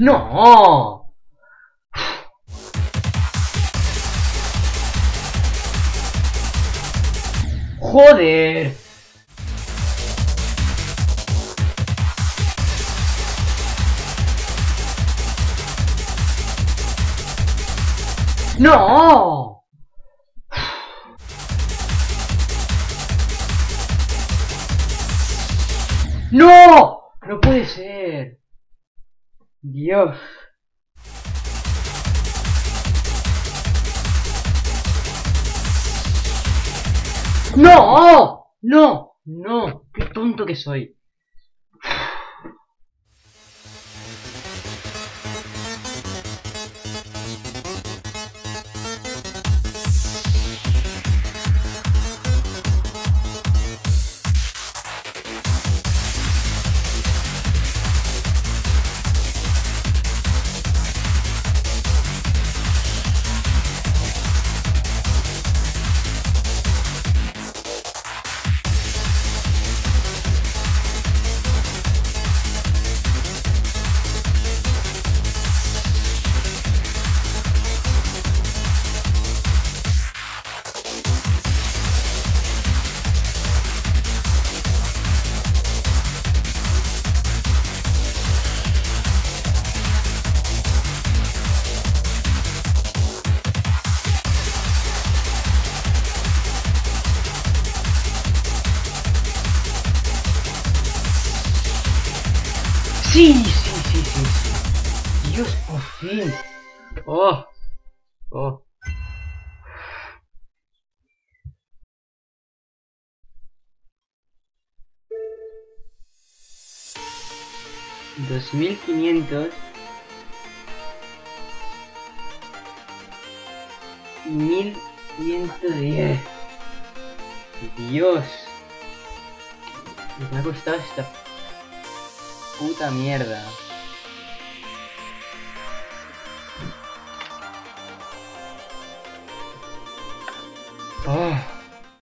¡No! ¡Joder! ¡No! ¡No! ¡No puede ser! ¡Dios! ¡No! ¡No! ¡No! ¡Qué tonto que soy! Sí. Dios, por fin. Oh. $2500. 1110. Dios. Me ha costado esta puta mierda. Oh.